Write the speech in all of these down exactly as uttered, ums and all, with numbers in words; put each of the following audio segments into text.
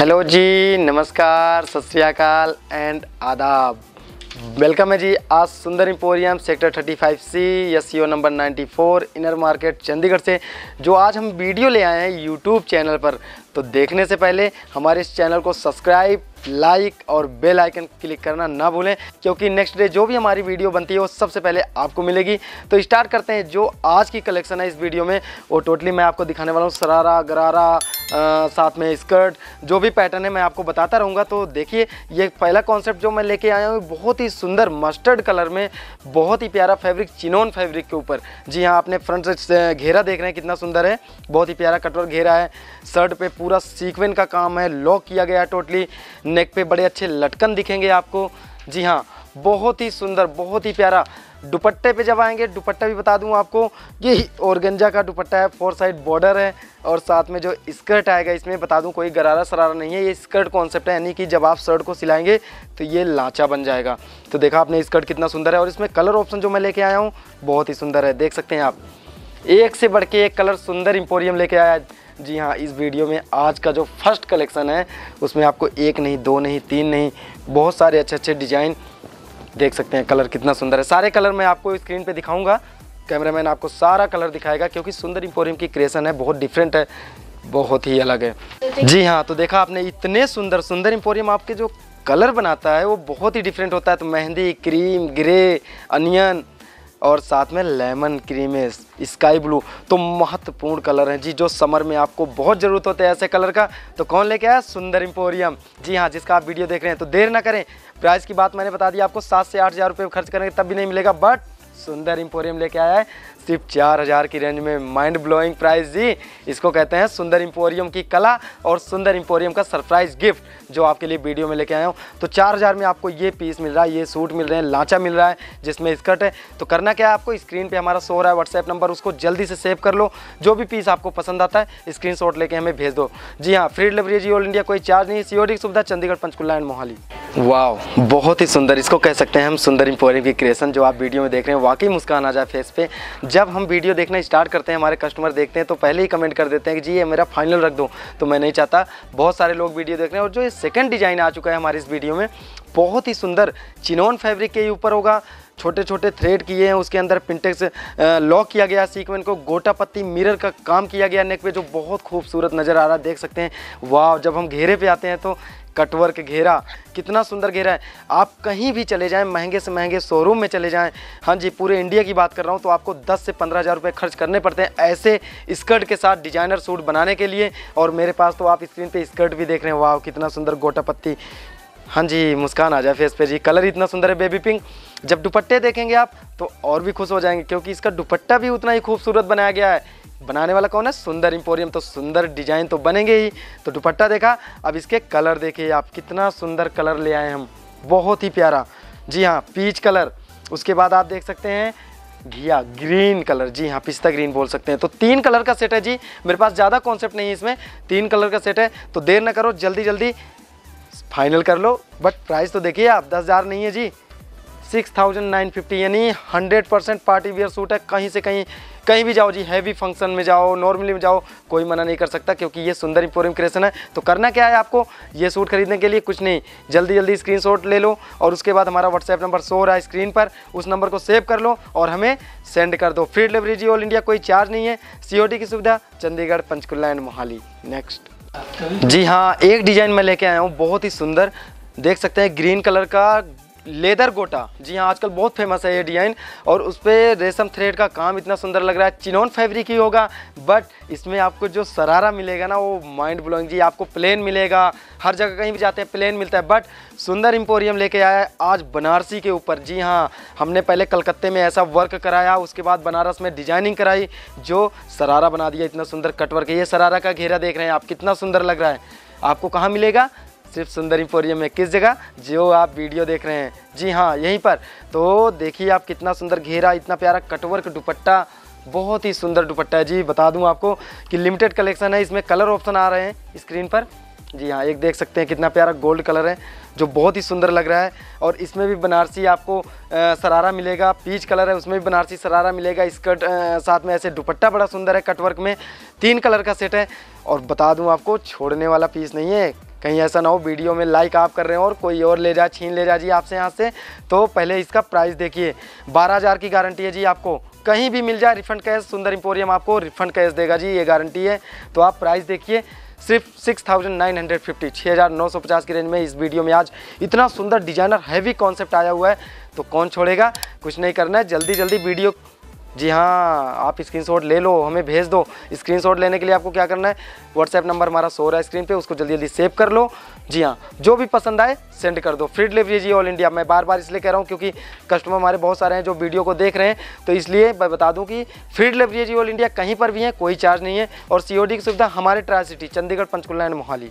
Hello जी, नमस्कार, सत श्री अकाल एंड आदाब। वेलकम है जी। आज Sundar emporium sector thirty five C SCO number ninety four inner market Chandigarh से जो आज हम वीडियो ले आए हैं यूट्यूब चैनल पर, तो देखने से पहले हमारे इस चैनल को सब्सक्राइब, लाइक और बेल आइकन क्लिक करना ना भूलें, क्योंकि नेक्स्ट डे जो भी हमारी वीडियो बनती है वो सबसे पहले आपको मिलेगी। तो स्टार्ट करते हैं। जो आज की कलेक्शन है इस वीडियो में वो टोटली मैं आपको दिखाने वाला हूँ। शरारा, गरारा, आ, साथ में स्कर्ट, जो भी पैटर्न है मैं आपको बताता रहूँगा। तो देखिए, ये पहला कॉन्सेप्ट जो मैं लेके आया हूँ बहुत ही सुंदर मस्टर्ड कलर में, बहुत ही प्यारा फैब्रिक, चिनोन फैब्रिक के ऊपर। जी हाँ, आपने फ्रंट से घेरा देख रहे हैं कितना सुंदर है, बहुत ही प्यारा कटवर घेरा है। शर्ट पे पूरा सीक्वेंस का काम है, लॉक किया गया है टोटली। नेक पे बड़े अच्छे लटकन दिखेंगे आपको। जी हाँ, बहुत ही सुंदर, बहुत ही प्यारा। दुपट्टे पे जब आएंगे, दुपट्टा भी बता दूं आपको, ये ऑर्गेंजा का दुपट्टा है, फोर साइड बॉर्डर है। और साथ में जो स्कर्ट आएगा इसमें बता दूं कोई गरारा शरारा नहीं है, ये स्कर्ट कॉन्सेप्ट है, यानी कि जब आप शर्ट को सिलाएंगे तो ये लांचा बन जाएगा। तो देखा आपने स्कर्ट कितना सुंदर है। और इसमें कलर ऑप्शन जो मैं लेके आया हूँ बहुत ही सुंदर है, देख सकते हैं आप, एक से बढ़ के एक कलर सुंदर एम्पोरियम लेके आया। जी हाँ, इस वीडियो में आज का जो फर्स्ट कलेक्शन है उसमें आपको एक नहीं, दो नहीं, तीन नहीं, बहुत सारे अच्छे अच्छे डिज़ाइन देख सकते हैं। कलर कितना सुंदर है, सारे कलर मैं आपको स्क्रीन पे दिखाऊंगा, कैमरामैन आपको सारा कलर दिखाएगा, क्योंकि सुंदर एम्पोरियम की क्रिएशन है बहुत डिफरेंट है, बहुत ही अलग है। जी हाँ, तो देखा आपने इतने सुंदर सुंदर एम्पोरियम आपके जो कलर बनाता है वो बहुत ही डिफरेंट होता है। तो मेहंदी, क्रीम, ग्रे, अनियन और साथ में लेमन क्रीम, स्काई ब्लू, तो महत्वपूर्ण कलर हैं जी, जो समर में आपको बहुत ज़रूरत होता है ऐसे कलर का। तो कौन लेके आया? सुंदर एम्पोरियम। जी हाँ, जिसका आप वीडियो देख रहे हैं। तो देर ना करें, प्राइस की बात मैंने बता दी आपको, सात से आठ हज़ार रुपये खर्च करेंगे तब भी नहीं मिलेगा, बट सुंदर एम्पोरियम लेके आया है सिर्फ चार हज़ार की रेंज में। माइंड ब्लोइंग प्राइस जी, इसको कहते हैं सुंदर एम्पोरियम की कला और सुंदर एम्पोरियम का सरप्राइज गिफ्ट जो आपके लिए वीडियो में लेके आया हूँ। तो चार हज़ार में आपको ये पीस मिल रहा है, ये सूट मिल रहे हैं, लांचा मिल रहा है जिसमें स्कर्ट है। तो करना क्या है आपको, स्क्रीन पर हमारा शो हो रहा है व्हाट्सएप नंबर, उसको जल्दी से सेव कर लो। जो भी पीस आपको पसंद आता है स्क्रीन शॉट लेके हमें भेज दो। जी हाँ, फ्री डिलीवरी जी, ऑल इंडिया, कोई चार्ज नहीं, सीओडी की सुविधा, चंडीगढ़, पंचकुला एंड मोहाली। वाह, बहुत ही सुंदर, इसको कह सकते हैं हम सुंदर एम्पोरियम की क्रिएशन। जो आप वीडियो में देख रहे हैं वाकई मुस्कान आ जाए फेस पे। जब हम वीडियो देखना स्टार्ट करते हैं हमारे कस्टमर देखते हैं तो पहले ही कमेंट कर देते हैं कि जी ये मेरा फाइनल रख दो, तो मैं नहीं चाहता। बहुत सारे लोग वीडियो देख रहे हैं। और जो ये सेकंड डिज़ाइन आ चुका है हमारे इस वीडियो में, बहुत ही सुंदर चिनोन फैब्रिक के ऊपर होगा, छोटे छोटे थ्रेड किए हैं, उसके अंदर पिंटेक्स लॉक किया गया, सीक्वेंस को गोटा पत्ती मिरर का काम किया गया नेक पे, जो बहुत खूबसूरत नज़र आ रहा है, देख सकते हैं। वाह, जब हम घेरे पे आते हैं तो कटवर्क घेरा, कितना सुंदर घेरा है। आप कहीं भी चले जाएं, महंगे से महंगे शोरूम में चले जाएं, हाँ जी पूरे इंडिया की बात कर रहा हूँ, तो आपको दस से पंद्रह हज़ार रुपये खर्च करने पड़ते हैं ऐसे स्कर्ट के साथ डिजाइनर सूट बनाने के लिए। और मेरे पास तो आप स्क्रीन पर स्कर्ट भी देख रहे हैं। वाह, कितना सुंदर गोटा पत्ती, हाँ जी मुस्कान आ जाए फेस पे जी। कलर इतना सुंदर है बेबी पिंक। जब दुपट्टे देखेंगे आप तो और भी खुश हो जाएंगे, क्योंकि इसका दुपट्टा भी उतना ही खूबसूरत बनाया गया है। बनाने वाला कौन है? सुंदर एम्पोरियम। तो सुंदर डिजाइन तो बनेंगे ही। तो दुपट्टा देखा, अब इसके कलर देखिए आप, कितना सुंदर कलर ले आए हम, बहुत ही प्यारा। जी हाँ, पीच कलर, उसके बाद आप देख सकते हैं घिया ग्रीन कलर, जी हाँ पिस्ता ग्रीन बोल सकते हैं। तो तीन कलर का सेट है जी, मेरे पास ज़्यादा कॉन्सेप्ट नहीं है इसमें, तीन कलर का सेट है। तो देर ना करो, जल्दी जल्दी फाइनल कर लो। बट प्राइस तो देखिए आप, दस हज़ार नहीं है जी, सिक्स थाउजेंड नाइन फिफ्टी, यानी hundred percent party wear suit है। कहीं से कहीं कहीं भी जाओ जी, हैवी फंक्शन में जाओ, नॉर्मली में जाओ, कोई मना नहीं कर सकता, क्योंकि ये सुंदर एम्पोरियम क्रिएशन है। तो करना क्या है आपको, ये सूट खरीदने के लिए कुछ नहीं, जल्दी जल्दी स्क्रीनशॉट ले लो और उसके बाद हमारा व्हाट्सएप नंबर शो हो रहा है स्क्रीन पर, उस नंबर को सेव कर लो और हमें सेंड कर दो। फ्री डिलीवरी जी, ऑल इंडिया, कोई चार्ज नहीं है, सीओडी की सुविधा, चंडीगढ़, पंचकुला एंड मोहाली। नेक्स्ट जी हाँ, एक डिज़ाइन मैं लेके आया हूँ बहुत ही सुंदर, देख सकते हैं ग्रीन कलर का लेदर गोटा। जी हाँ, आजकल बहुत फेमस है ये डिज़ाइन, और उस पर रेशम थ्रेड का काम इतना सुंदर लग रहा है। चिनोन फैब्रिक ही होगा, बट इसमें आपको जो शरारा मिलेगा ना वो माइंड ब्लोइंग जी, आपको प्लेन मिलेगा, हर जगह कहीं भी जाते हैं प्लेन मिलता है, बट सुंदर एम्पोरियम लेके आया है आज बनारसी के ऊपर। जी हाँ, हमने पहले कलकत्ते में ऐसा वर्क कराया, उसके बाद बनारस में डिजाइनिंग कराई, जो शरारा बना दिया इतना सुंदर कटवर्क। ये शरारा का घेरा देख रहे हैं आप, कितना सुंदर लग रहा है। आपको कहाँ मिलेगा? सिर्फ सुंदर एम्पोरियम में। किस जगह? जो आप वीडियो देख रहे हैं, जी हाँ यहीं पर। तो देखिए आप, कितना सुंदर घेरा, इतना प्यारा कटवर्क दुपट्टा, बहुत ही सुंदर दुपट्टा है जी। बता दूं आपको कि लिमिटेड कलेक्शन है, इसमें कलर ऑप्शन आ रहे हैं स्क्रीन पर। जी हाँ, एक देख सकते हैं कितना प्यारा गोल्ड कलर है, जो बहुत ही सुंदर लग रहा है। और इसमें भी बनारसी आपको शरारा मिलेगा, पीच कलर है, उसमें भी बनारसी शरारा मिलेगा, स्कर्ट साथ में ऐसे दुपट्टा बड़ा सुंदर है कटवर्क में। तीन कलर का सेट है। और बता दूं आपको, छोड़ने वाला पीस नहीं है, कहीं ऐसा ना हो वीडियो में लाइक आप कर रहे हो और कोई और ले जाए, छीन ले जाए जी आपसे यहाँ से। तो पहले इसका प्राइस देखिए, बारह हज़ार की गारंटी है जी, आपको कहीं भी मिल जाए रिफंड कैश, सुंदर एम्पोरियम आपको रिफंड कैश देगा जी, ये गारंटी है। तो आप प्राइस देखिए सिर्फ six thousand nine hundred fifty, छः हज़ार नौ सौ पचास की रेंज में इस वीडियो में आज इतना सुंदर डिजाइनर हैवी कॉन्सेप्ट आया हुआ है, तो कौन छोड़ेगा। कुछ नहीं करना है, जल्दी जल्दी वीडियो, जी हाँ आप स्क्रीनशॉट ले लो, हमें भेज दो। स्क्रीनशॉट लेने के लिए आपको क्या करना है, व्हाट्सएप नंबर हमारा शो हो रहा है स्क्रीन पे, उसको जल्दी जल्दी सेव कर लो। जी हाँ, जो भी पसंद आए सेंड कर दो, फ्री डिलीवरी जी ऑल इंडिया। मैं बार बार इसलिए कह रहा हूँ क्योंकि कस्टमर हमारे बहुत सारे हैं जो वीडियो को देख रहे हैं, तो इसलिए मैं बता दूँ कि फ्री डिलीवरी जी ऑल इंडिया, कहीं पर भी है, कोई चार्ज नहीं है। और सी ओ डी की सुविधा हमारे tri city Chandigarh, Panchkula and Mohali.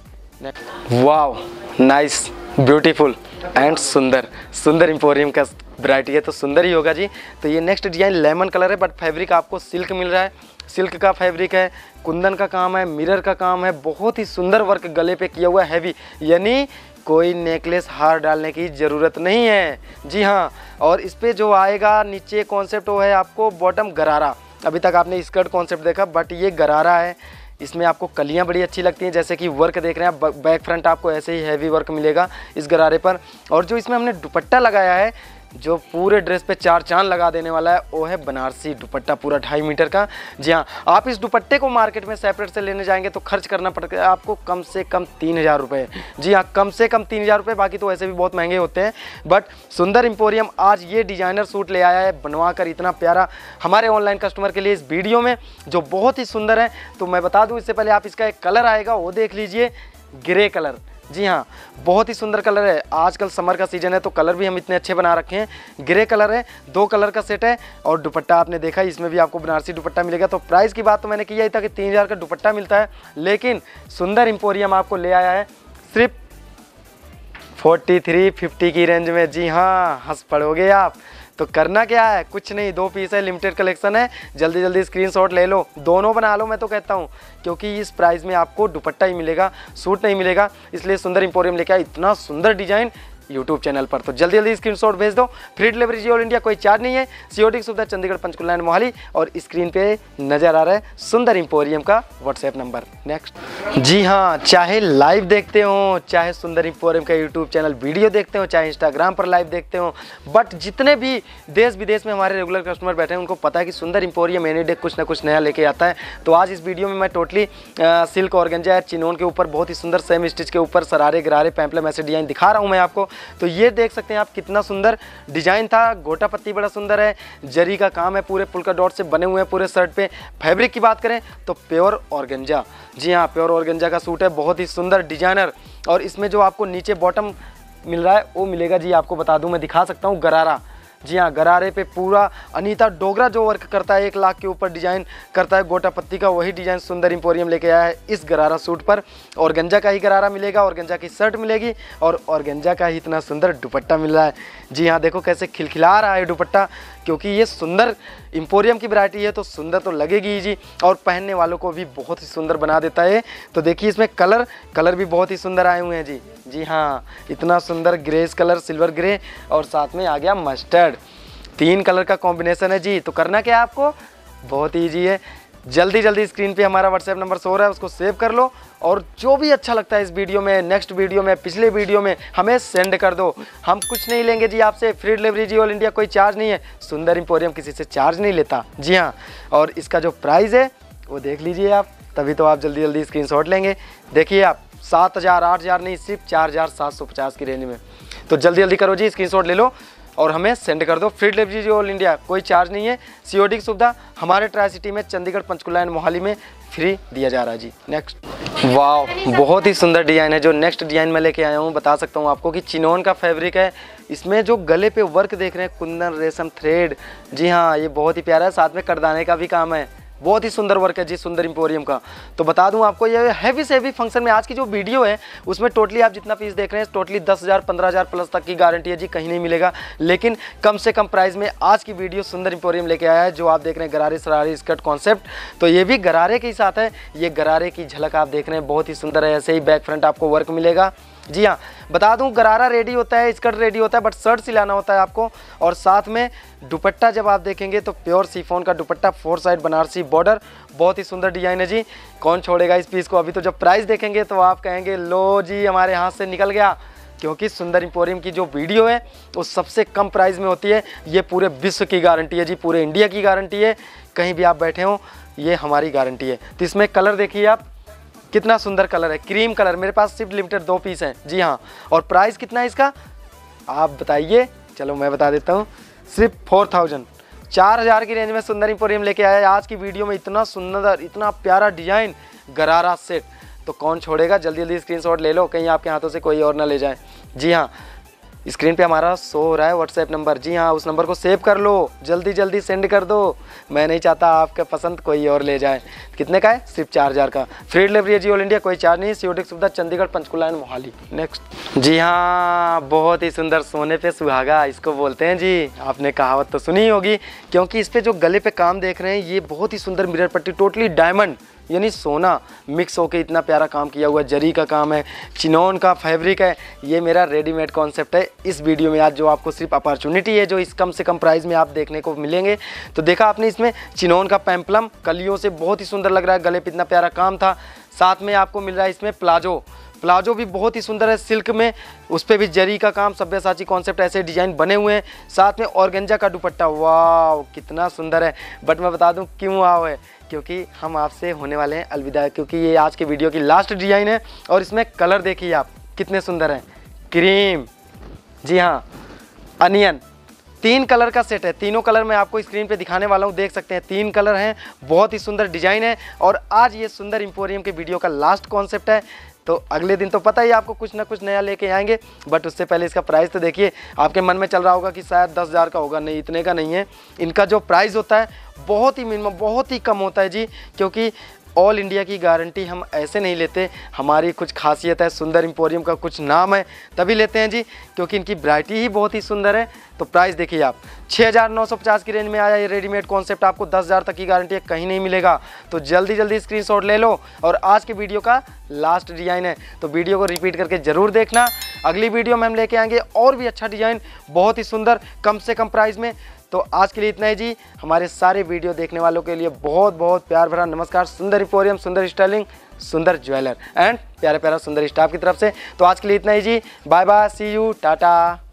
Wow, nice, beautiful and सुंदर, सुंदर एम्पोरियम का वैरायटी है तो सुंदर ही होगा जी। तो ये नेक्स्ट डिजाइन लेमन कलर है, बट फैब्रिक आपको सिल्क मिल रहा है, सिल्क का फैब्रिक है, कुंदन का काम है, मिरर का काम है, बहुत ही सुंदर वर्क गले पे किया हुआ है हैवी, यानी कोई नेकलेस हार डालने की ज़रूरत नहीं है। जी हाँ, और इस पर जो आएगा नीचे कॉन्सेप्ट वो है आपको बॉटम गरारा। अभी तक आपने स्कर्ट कॉन्सेप्ट देखा, बट ये गरारा है, इसमें आपको कलियां बड़ी अच्छी लगती हैं, जैसे कि वर्क देख रहे हैं आप, बैक फ्रंट आपको ऐसे ही हैवी वर्क मिलेगा इस गरारे पर। और जो इसमें हमने दुपट्टा लगाया है जो पूरे ड्रेस पे चार चांद लगा देने वाला है, वो है बनारसी दुपट्टा, पूरा ढाई मीटर का। जी हाँ, आप इस दुपट्टे को मार्केट में सेपरेट से लेने जाएंगे तो खर्च करना पड़ेगा आपको कम से कम तीन हज़ार रुपये। जी हाँ, कम से कम तीन हज़ार रुपये, बाकी तो वैसे भी बहुत महंगे होते हैं। बट सुंदर एम्पोरियम आज ये डिजाइनर सूट ले आया है बनवा कर, इतना प्यारा हमारे ऑनलाइन कस्टमर के लिए इस वीडियो में, जो बहुत ही सुंदर है। तो मैं बता दूँ इससे पहले, आप इसका एक कलर आएगा वो देख लीजिए, ग्रे कलर। जी हाँ, बहुत ही सुंदर कलर है, आजकल समर का सीज़न है तो कलर भी हम इतने अच्छे बना रखे हैं। ग्रे कलर है, दो कलर का सेट है, और दुपट्टा आपने देखा इसमें भी आपको बनारसी दुपट्टा मिलेगा। तो प्राइस की बात तो मैंने की है था कि तीन हज़ार का दुपट्टा मिलता है, लेकिन सुंदर एम्पोरियम आपको ले आया है सिर्फ फोर्टी थ्री फिफ्टी की रेंज में। जी हाँ, हंस पड़ोगे आप। तो करना क्या है, कुछ नहीं, दो पीस है, लिमिटेड कलेक्शन है, जल्दी जल्दी स्क्रीनशॉट ले लो, दोनों बना लो मैं तो कहता हूँ, क्योंकि इस प्राइस में आपको दुपट्टा ही मिलेगा, सूट नहीं मिलेगा। इसलिए सुंदर एम्पोरियम लेके आए इतना सुंदर डिजाइन यूट्यूब चैनल पर, तो जल्दी जल्दी स्क्रीनशॉट भेज दो। फ्री डिलीवरी जी ऑल इंडिया, कोई चार्ज नहीं है। सीओडी की सुविधा चंडीगढ़, पंचकुला एंड मोहाली। और स्क्रीन पे नज़र आ रहा है सुंदर एम्पोरियम का व्हाट्सएप नंबर। नेक्स्ट, जी हाँ, चाहे लाइव देखते हो, चाहे सुंदर एम्पोरियम का यूट्यूब चैनल वीडियो देखते हो, चाहे इंस्टाग्राम पर लाइव देखते हो, बट जितने भी देश विदेश में हमारे रेगुलर कस्टमर बैठे हैं उनको पता है कि सुंदर एम्पोरियम एनी डे कुछ ना कुछ नया लेके आता है। तो आज इस वीडियो में मैं टोटली सिल्क ऑर्गेंजा या चिनोन के ऊपर बहुत ही सुंदर सेम स्टिच के ऊपर शरारे गरारे पैम्पलम ऐसे डिजाइन दिखा रहा हूँ मैं आपको। तो ये देख सकते हैं आप, कितना सुंदर डिजाइन था, गोटा पत्ती बड़ा सुंदर है, जरी का काम है, पूरे पुल्का डॉट से बने हुए हैं पूरे शर्ट पे। फैब्रिक की बात करें तो प्योर ऑर्गेंजा, जी हाँ प्योर ऑर्गेंजा का सूट है, बहुत ही सुंदर डिजाइनर। और इसमें जो आपको नीचे बॉटम मिल रहा है वो मिलेगा जी, आपको बता दूं मैं दिखा सकता हूँ, गरारा। जी हाँ, गरारे पे पूरा अनीता डोगरा जो वर्क करता है, एक लाख के ऊपर डिजाइन करता है गोटा पत्ती का, वही डिजाइन सुंदर एम्पोरियम लेके आया है इस गरारा सूट पर। ऑर्गेंजा का ही गरारा मिलेगा, ऑर्गेंजा की शर्ट मिलेगी, और ऑर्गेंजा का ही इतना सुंदर दुपट्टा मिल रहा है। जी हाँ, देखो कैसे खिलखिला रहा है दुपट्टा, क्योंकि ये सुंदर एम्पोरियम की वैरायटी है तो सुंदर तो लगेगी ही जी, और पहनने वालों को भी बहुत ही सुंदर बना देता है। तो देखिए इसमें कलर, कलर भी बहुत ही सुंदर आए हुए हैं जी। जी हाँ, इतना सुंदर ग्रेस कलर, सिल्वर ग्रे, और साथ में आ गया मस्टर्ड, तीन कलर का कॉम्बिनेशन है जी। तो करना क्या है आपको, बहुत ईजी है, जल्दी जल्दी स्क्रीन पे हमारा व्हाट्सएप नंबर शो हो रहा है उसको सेव कर लो, और जो भी अच्छा लगता है इस वीडियो में, नेक्स्ट वीडियो में, पिछले वीडियो में, हमें सेंड कर दो। हम कुछ नहीं लेंगे जी आपसे, फ्री डिलीवरी जी ऑल इंडिया, कोई चार्ज नहीं है, सुंदर एम्पोरियम किसी से चार्ज नहीं लेता। जी हाँ, और इसका जो प्राइस है वो देख लीजिए आप, तभी तो आप जल्दी जल्दी स्क्रीनशॉट लेंगे। देखिए आप, सात हज़ार आठ हज़ार नहीं, सिर्फ चार हज़ार सात सौ पचास की रेंज में। तो जल्दी जल्दी करो जी, स्क्रीनशॉट ले लो और हमें सेंड कर दो। फ्री डिलीवरी जी ऑल इंडिया, कोई चार्ज नहीं है। सीओडी की सुविधा हमारे ट्राई सिटी में चंडीगढ़, पंचकुला एंड मोहाली में फ्री दिया जा रहा है जी। नेक्स्ट, वाह, बहुत ही सुंदर डिजाइन है जो नेक्स्ट डिजाइन मैं लेके आया हूँ। बता सकता हूँ आपको कि चिनोन का फैब्रिक है, इसमें जो गले पे वर्क देख रहे हैं, कुंदन रेशम थ्रेड, जी हाँ ये बहुत ही प्यारा है, साथ में करदाने का भी काम है, बहुत ही सुंदर वर्क है जी सुंदर एम्पोरियम का। तो बता दूं आपको, ये हैवी से हैवी फंक्शन में आज की जो वीडियो है उसमें टोटली आप जितना पीस देख रहे हैं टोटली दस हज़ार पंद्रह हज़ार प्लस तक की गारंटी है जी, कहीं नहीं मिलेगा। लेकिन कम से कम प्राइस में आज की वीडियो सुंदर एम्पोरियम लेके आया है, जो आप देख रहे हैं गरारे शरारे स्कर्ट कॉन्सेप्ट, तो ये भी गरारे के साथ है। ये गरारे की झलक आप देख रहे हैं, बहुत ही सुंदर है, ऐसे ही बैक फ्रंट आपको वर्क मिलेगा, जी हाँ, बता दूं गरारा रेडी होता है, स्कर्ट रेडी होता है, बट शर्ट सिलाना होता है आपको। और साथ में दुपट्टा जब आप देखेंगे तो प्योर शिफॉन का dupatta, four side Banarasi border, बहुत ही सुंदर डिज़ाइन है जी, कौन छोड़ेगा इस पीस को। अभी तो जब प्राइस देखेंगे तो आप कहेंगे लो जी हमारे हाथ से निकल गया, क्योंकि सुंदर एम्पोरियम की जो वीडियो है वो सबसे कम प्राइस में होती है। ये पूरे विश्व की गारंटी है जी, पूरे इंडिया की गारंटी है, कहीं भी आप बैठे हो ये हमारी गारंटी है। तो इसमें कलर देखिए आप, कितना सुंदर कलर है, क्रीम कलर। मेरे पास सिर्फ लिमिटेड दो पीस हैं जी हाँ। और प्राइस कितना है इसका आप बताइए, चलो मैं बता देता हूँ, सिर्फ फोर थाउजेंड चार हज़ार की रेंज में सुंदर एम्पोरियम लेके आया है आज की वीडियो में। इतना सुंदर, इतना प्यारा डिजाइन गरारा सेट तो कौन छोड़ेगा। जल्दी जल्दी स्क्रीनशॉट ले लो, कहीं आपके हाथों से कोई और ना ले जाए। जी हाँ, स्क्रीन पे हमारा शो हो रहा है व्हाट्सएप नंबर, जी हाँ उस नंबर को सेव कर लो, जल्दी जल्दी सेंड कर दो। मैं नहीं चाहता आपके पसंद कोई और ले जाए। कितने का है? सिर्फ चार हज़ार का। फ्री डिलीवरी है जी, ऑल इंडिया कोई चार्ज नहीं। सीओडी सुविधा चंडीगढ़, पंचकुला एंड मोहाली। नेक्स्ट जी हाँ, बहुत ही सुंदर, सोने पे सुहागा इसको बोलते हैं जी, आपने कहावत तो सुनी होगी, क्योंकि इस पर जो गले पे काम देख रहे हैं ये बहुत ही सुंदर मिरर पट्टी, टोटली डायमंड यानी सोना मिक्स होके इतना प्यारा काम किया हुआ, जरी का काम है, चिनोन का फैब्रिक है। ये मेरा रेडीमेड कॉन्सेप्ट है इस वीडियो में आज, जो आपको सिर्फ अपॉर्चुनिटी है, जो इस कम से कम प्राइस में आप देखने को मिलेंगे। तो देखा आपने इसमें चिनोन का पैम्पलम कलियों से बहुत ही सुंदर लग रहा है, गले पे इतना प्यारा काम था। साथ में आपको मिल रहा है इसमें प्लाजो, प्लाजो भी बहुत ही सुंदर है सिल्क में, उस पर भी जरी का काम, सभ्यसाची कॉन्सेप्ट, ऐसे डिजाइन बने हुए हैं। साथ में ऑर्गेंजा का दुपट्टा, वाह कितना सुंदर है। बट मैं बता दूं क्यों आओ है, क्योंकि हम आपसे होने वाले हैं अलविदा, क्योंकि ये आज के वीडियो की लास्ट डिजाइन है। और इसमें कलर देखिए आप कितने सुंदर हैं, क्रीम, जी हाँ अनियन, तीन कलर का सेट है। तीनों कलर मैं आपको स्क्रीन पे दिखाने वाला हूँ, देख सकते हैं तीन कलर हैं, बहुत ही सुंदर डिजाइन है। और आज ये सुंदर एम्पोरियम के वीडियो का लास्ट कॉन्सेप्ट है, तो अगले दिन तो पता ही आपको कुछ ना कुछ नया लेके आएंगे। बट उससे पहले इसका प्राइस तो देखिए, आपके मन में चल रहा होगा कि शायद दस हज़ार का होगा, नहीं इतने का नहीं है। इनका जो प्राइस होता है बहुत ही मिनिमम, बहुत ही कम होता है जी, क्योंकि ऑल इंडिया की गारंटी हम ऐसे नहीं लेते, हमारी कुछ खासियत है, सुंदर एम्पोरियम का कुछ नाम है तभी लेते हैं जी, क्योंकि इनकी वैरायटी ही बहुत ही सुंदर है। तो प्राइस देखिए आप, छह हज़ार नौ सौ पचास की रेंज में आया ये रेडीमेड कॉन्सेप्ट, आपको दस हज़ार तक की गारंटी है, कहीं नहीं मिलेगा। तो जल्दी जल्दी स्क्रीनशॉट ले लो, और आज की वीडियो का लास्ट डिजाइन है, तो वीडियो को रिपीट करके ज़रूर देखना। अगली वीडियो में हम लेके आएंगे और भी अच्छा डिजाइन, बहुत ही सुंदर, कम से कम प्राइस में। तो आज के लिए इतना ही जी, हमारे सारे वीडियो देखने वालों के लिए बहुत बहुत प्यार भरा नमस्कार। सुंदर एम्पोरियम, सुंदर स्टाइलिंग, सुंदर ज्वेलर एंड प्यारे प्यारा सुंदर स्टाफ की तरफ से। तो आज के लिए इतना ही जी, bye bye, see you, Tata.